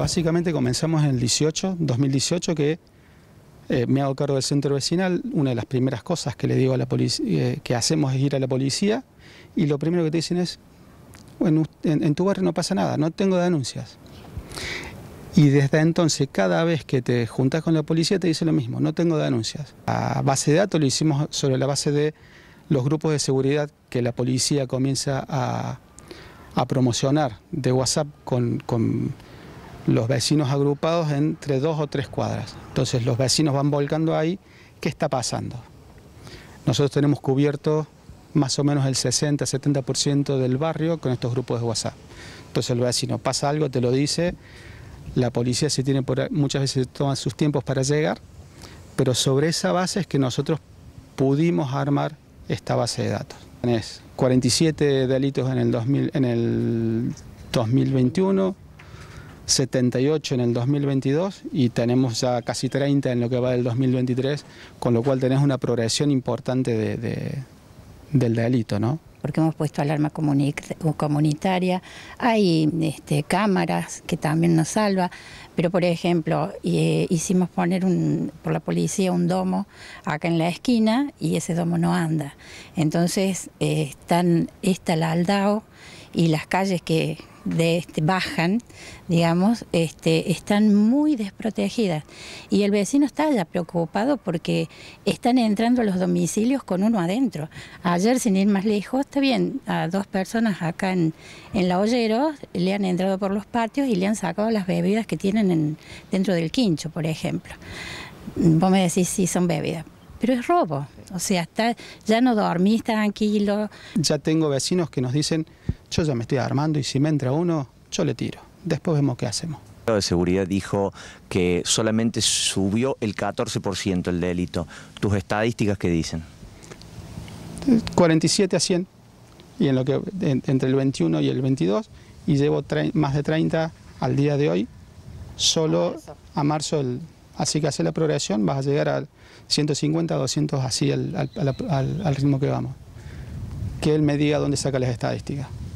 Básicamente comenzamos en el 2018, que me hago cargo del centro vecinal. Una de las primeras cosas que le digo a la policía, que hacemos es ir a la policía, y lo primero que te dicen es, bueno, en tu barrio no pasa nada, no tengo denuncias. Y desde entonces, cada vez que te juntás con la policía te dice lo mismo, no tengo denuncias. La base de datos lo hicimos sobre la base de los grupos de seguridad que la policía comienza a promocionar de WhatsApp con los vecinos agrupados entre 2 o 3 cuadras. Entonces los vecinos van volcando ahí, ¿qué está pasando? Nosotros tenemos cubierto más o menos el 60-70% del barrio con estos grupos de WhatsApp. Entonces el vecino pasa algo, te lo dice. La policía se tiene muchas veces toma sus tiempos para llegar, pero sobre esa base es que nosotros pudimos armar esta base de datos. Tenés 47 delitos en el 2021, 78 en el 2022 y tenemos ya casi 30 en lo que va del 2023, con lo cual tenés una progresión importante del delito, ¿no? Porque hemos puesto alarma comunitaria, hay cámaras que también nos salva, pero por ejemplo hicimos poner por la policía un domo acá en la esquina y ese domo no anda. Entonces está la Aldao y las calles que bajan, digamos, están muy desprotegidas y el vecino está ya preocupado porque están entrando a los domicilios con uno adentro. Ayer, sin ir más lejos, está bien, a 2 personas acá en La Olleros le han entrado por los patios y le han sacado las bebidas que tienen dentro del quincho, por ejemplo. Vos me decís, sí, son bebidas, pero es robo. O sea, ya no dormís tranquilo. Ya tengo vecinos que nos dicen, yo ya me estoy armando y si me entra uno, yo le tiro. Después vemos qué hacemos. El Estado de Seguridad dijo que solamente subió el 14% el delito. ¿Tus estadísticas qué dicen? 47 a 100, y entre el 21 y el 22, y llevo más de 30 al día de hoy, solo a marzo. Así que hacer la progresión, vas a llegar a 150, 200, así al ritmo que vamos. Que él me diga dónde saca las estadísticas.